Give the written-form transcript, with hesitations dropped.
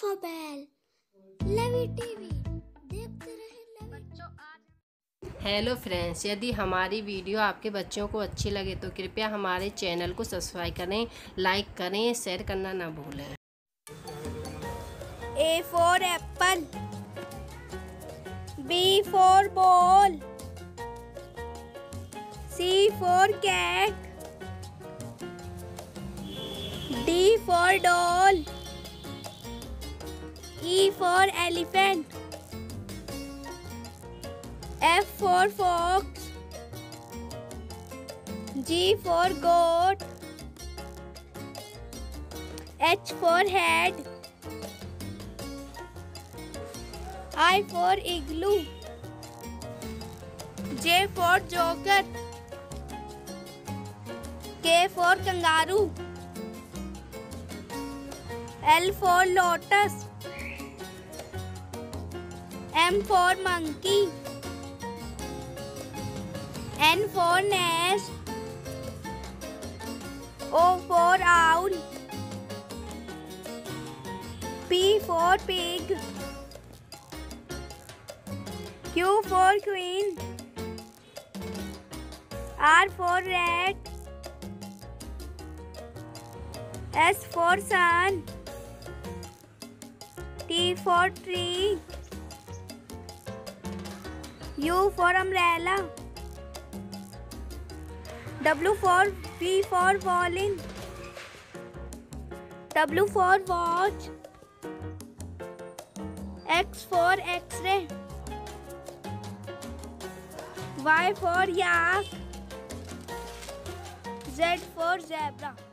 for bell. Lavi TV देखते रहें बच्चों आज। हेलो फ्रेंड्स, यदि हमारी वीडियो आपके बच्चों को अच्छी लगे तो कृपया हमारे चैनल को सब्सक्राइब करें, लाइक करें, शेयर करना ना भूलें। A for apple, B for ball, C for cat, D for doll, E for elephant, F for fox, G for goat, H for head, I for igloo, J for joker, K for kangaroo, L for lotus, M for monkey, N for nest, O for owl, P for pig, Q for queen, R for rat, S for sun, T for tree, U for umbrella, V for violin, W for watch, X for X-ray, Y for yak, Z for zebra.